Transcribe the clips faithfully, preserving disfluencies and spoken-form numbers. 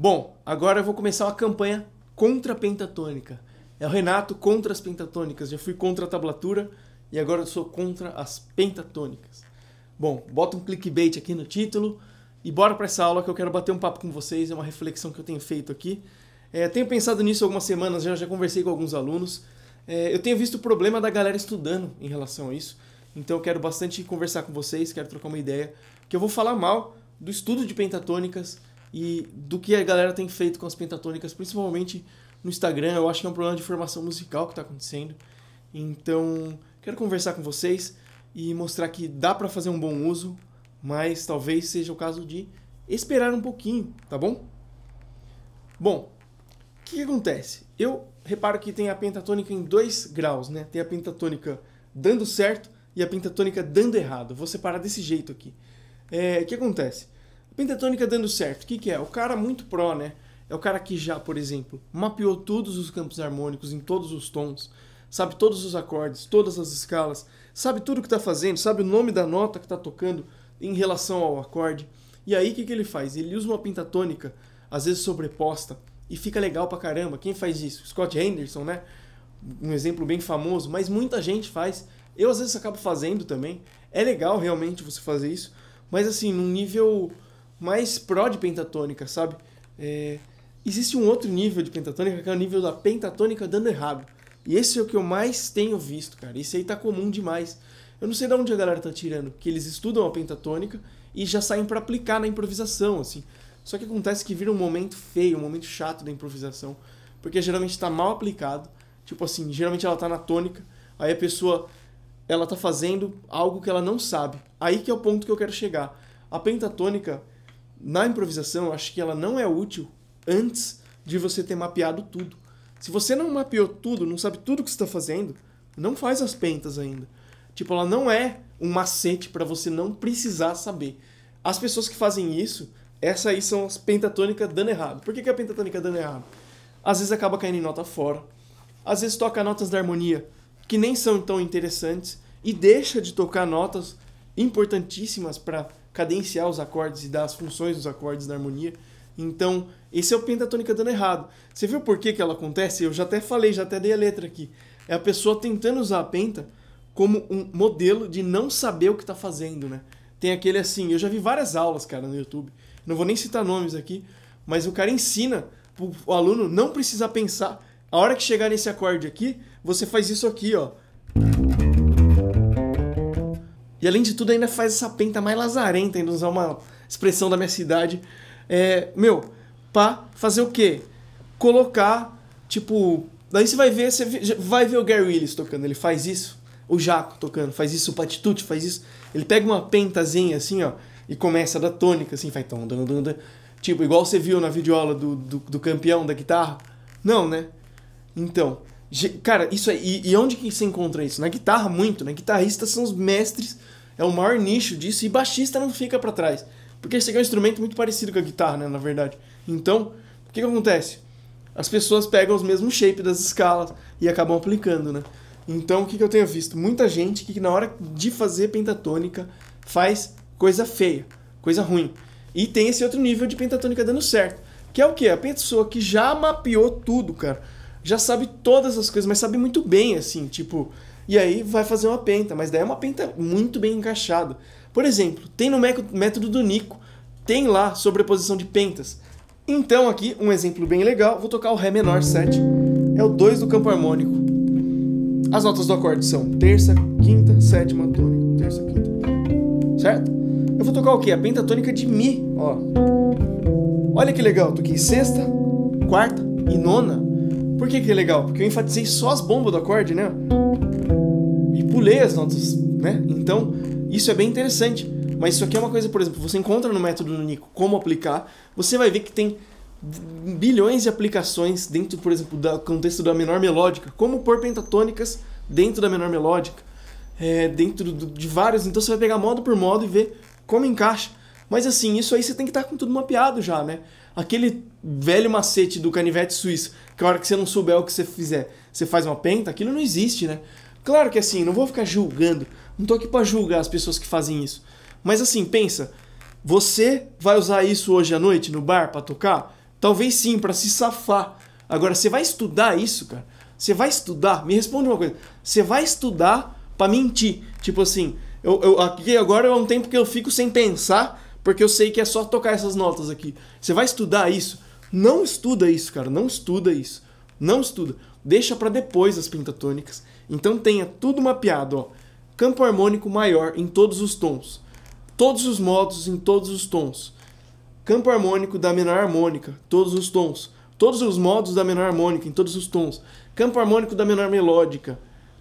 Bom, agora eu vou começar uma campanha contra a pentatônica. É o Renato contra as pentatônicas. Já fui contra a tablatura e agora eu sou contra as pentatônicas. Bom, bota um clickbait aqui no título e bora para essa aula que eu quero bater um papo com vocês. É uma reflexão que eu tenho feito aqui. É, tenho pensado nisso algumas semanas, já, já conversei com alguns alunos. É, eu tenho visto o problema da galera estudando em relação a isso. Então eu quero bastante conversar com vocês, quero trocar uma ideia. Que eu vou falar mal do estudo de pentatônicas e do que a galera tem feito com as pentatônicas, principalmente no Instagram. Eu acho que é um problema de formação musical que está acontecendo. Então, quero conversar com vocês e mostrar que dá para fazer um bom uso, mas talvez seja o caso de esperar um pouquinho, tá bom? Bom, o que, que acontece? Eu reparo que tem a pentatônica em dois graus, né? Tem a pentatônica dando certo e a pentatônica dando errado. Vou separar desse jeito aqui. É, o que acontece? Pentatônica dando certo, o que, que é? O cara muito pró, né? É o cara que já, por exemplo, mapeou todos os campos harmônicos em todos os tons, sabe todos os acordes, todas as escalas, sabe tudo que está fazendo, sabe o nome da nota que está tocando em relação ao acorde. E aí o que, que ele faz? Ele usa uma pentatônica, às vezes sobreposta, e fica legal pra caramba. Quem faz isso? Scott Henderson, né? Um exemplo bem famoso, mas muita gente faz. Eu às vezes acabo fazendo também. É legal realmente você fazer isso, mas assim, num nível mais pró de pentatônica, sabe? É, existe um outro nível de pentatônica, que é o nível da pentatônica dando errado. E esse é o que eu mais tenho visto, cara. Isso aí tá comum demais. Eu não sei de onde a galera tá tirando, que eles estudam a pentatônica e já saem pra aplicar na improvisação, assim. Só que acontece que vira um momento feio, um momento chato da improvisação, porque geralmente tá mal aplicado. Tipo assim, geralmente ela tá na tônica, aí a pessoa, ela tá fazendo algo que ela não sabe. Aí que é o ponto que eu quero chegar. A pentatônica na improvisação, eu acho que ela não é útil antes de você ter mapeado tudo. Se você não mapeou tudo, não sabe tudo que você está fazendo, não faz as pentas ainda. Tipo, ela não é um macete para você não precisar saber. As pessoas que fazem isso, essas aí são as pentatônicas dando errado. Por que, que a pentatônica dando errado? Às vezes acaba caindo em nota fora, às vezes toca notas da harmonia que nem são tão interessantes e deixa de tocar notas importantíssimas para cadenciar os acordes e dar as funções dos acordes da harmonia. Então, esse é o pentatônica dando errado. Você viu por que que ela acontece? Eu já até falei, já até dei a letra aqui. É a pessoa tentando usar a penta como um modelo de não saber o que está fazendo, né? Tem aquele assim, eu já vi várias aulas, cara, no YouTube. Não vou nem citar nomes aqui, mas o cara ensina o aluno não precisar pensar. A hora que chegar nesse acorde aqui, você faz isso aqui, ó. E além de tudo ainda faz essa penta mais lazarenta, ainda usar uma expressão da minha cidade. É, meu, pra fazer o quê? Colocar, tipo... Daí você vai ver, você vai ver o Gary Willis tocando, ele faz isso. O Jaco tocando, faz isso. O Patitucci faz isso. Ele pega uma pentazinha assim, ó, e começa da tônica, assim, faz... Tom, dun, dun, dun. Tipo, igual você viu na videoaula do, do, do campeão da guitarra. Não, né? Então... Cara, isso aí, e onde que você encontra isso? Na guitarra, muito, né? Guitarristas são os mestres, é o maior nicho disso, e baixista não fica pra trás. Porque esse aqui é um instrumento muito parecido com a guitarra, né, na verdade. Então, o que que acontece? As pessoas pegam os mesmos shapes das escalas e acabam aplicando, né? Então, o que que eu tenho visto? Muita gente que na hora de fazer pentatônica faz coisa feia, coisa ruim. E tem esse outro nível de pentatônica dando certo, que é o quê? A pessoa que já mapeou tudo, cara. Já sabe todas as coisas, mas sabe muito bem, assim, tipo... E aí vai fazer uma penta, mas daí é uma penta muito bem encaixada. Por exemplo, tem no método do Nico, tem lá sobreposição de pentas. Então aqui, um exemplo bem legal, vou tocar o Ré menor sete, é o dois do campo harmônico. As notas do acorde são terça, quinta, sétima, tônica, terça, quinta, certo? Eu vou tocar o quê? A pentatônica de Mi, ó. Olha que legal, toquei sexta, quarta e nona. Por que que é legal? Porque eu enfatizei só as bombas do acorde, né? E pulei as notas, né? Então, isso é bem interessante. Mas isso aqui é uma coisa, por exemplo, você encontra no método do Nico como aplicar, você vai ver que tem bilhões de aplicações dentro, por exemplo, do contexto da menor melódica. Como pôr pentatônicas dentro da menor melódica, é, dentro de vários. Então você vai pegar modo por modo e ver como encaixa. Mas assim, isso aí você tem que estar com tudo mapeado já, né? Aquele velho macete do canivete suíço, que a hora que você não souber o que você fizer, você faz uma penta, aquilo não existe, né? Claro que assim, não vou ficar julgando, não tô aqui pra julgar as pessoas que fazem isso. Mas assim, pensa, você vai usar isso hoje à noite no bar pra tocar? Talvez sim, para se safar. Agora, você vai estudar isso, cara? Você vai estudar? Me responde uma coisa. Você vai estudar para mentir? Tipo assim, eu, eu, aqui agora é um tempo que eu fico sem pensar, porque eu sei que é só tocar essas notas aqui. Você vai estudar isso? Não estuda isso, cara. Não estuda isso. Não estuda. Deixa para depois as pentatônicas. Então tenha tudo mapeado, ó. Campo harmônico maior em todos os tons. Todos os modos em todos os tons. Campo harmônico da menor harmônica, todos os tons. Todos os modos da menor harmônica, em todos os tons. Campo harmônico da menor melódica,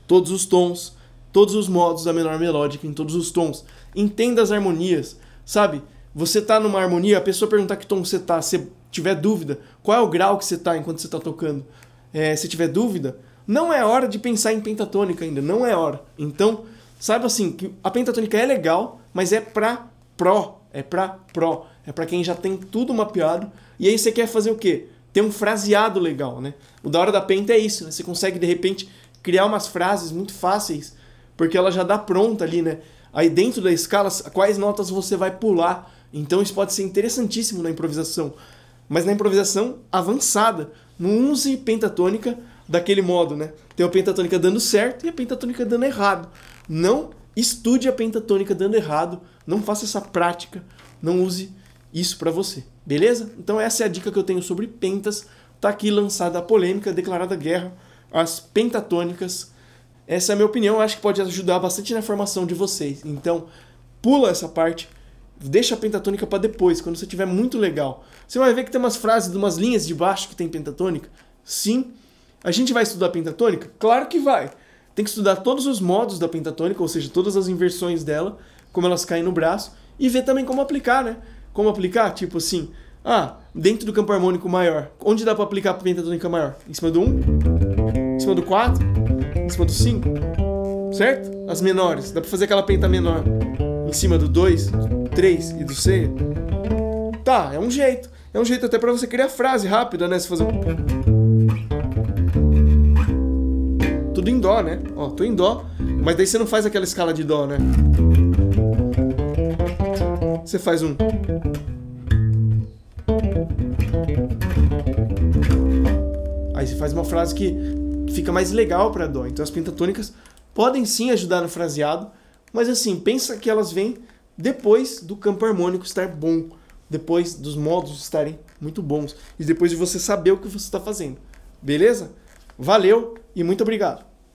todos os tons. Todos os modos da menor melódica, em todos os tons. Entenda as harmonias, sabe? Você tá numa harmonia, a pessoa perguntar que tom você tá, se tiver dúvida, qual é o grau que você tá enquanto você tá tocando? É, se tiver dúvida, não é hora de pensar em pentatônica ainda, não é hora. Então, saiba assim, que a pentatônica é legal, mas é pra pró, é pra pró. É pra quem já tem tudo mapeado. E aí você quer fazer o quê? Ter um fraseado legal, né? O da hora da penta é isso, né? Você consegue, de repente, criar umas frases muito fáceis, porque ela já dá pronta ali, né? Aí dentro da escala, quais notas você vai pular. Então isso pode ser interessantíssimo na improvisação. Mas na improvisação avançada, não use pentatônica daquele modo, né? Tem a pentatônica dando certo e a pentatônica dando errado. Não estude a pentatônica dando errado, não faça essa prática, não use isso pra você, beleza? Então essa é a dica que eu tenho sobre pentas. Tá aqui lançada a polêmica, declarada guerra às pentatônicas. Essa é a minha opinião, acho que pode ajudar bastante na formação de vocês. Então pula essa parte, deixa a pentatônica pra depois, quando você tiver muito legal. Você vai ver que tem umas frases, umas linhas de baixo que tem pentatônica. Sim. A gente vai estudar pentatônica? Claro que vai. Tem que estudar todos os modos da pentatônica, ou seja, todas as inversões dela, como elas caem no braço, e ver também como aplicar, né? Como aplicar? Tipo assim, ah, dentro do campo harmônico maior, onde dá pra aplicar a pentatônica maior? Em cima do um, em cima do quatro, em cima do cinco, certo? As menores, dá pra fazer aquela penta menor em cima do dois, do três e do C. Tá, é um jeito. É um jeito até pra você criar frase rápida, né? Você fazer tudo em dó, né? Ó, tô em dó, mas daí você não faz aquela escala de dó, né? Você faz um. Aí você faz uma frase que fica mais legal pra dó. Então as pentatônicas podem sim ajudar no fraseado, mas assim, pensa que elas vêm depois do campo harmônico estar bom, depois dos modos estarem muito bons e depois de você saber o que você está fazendo. Beleza? Valeu e muito obrigado!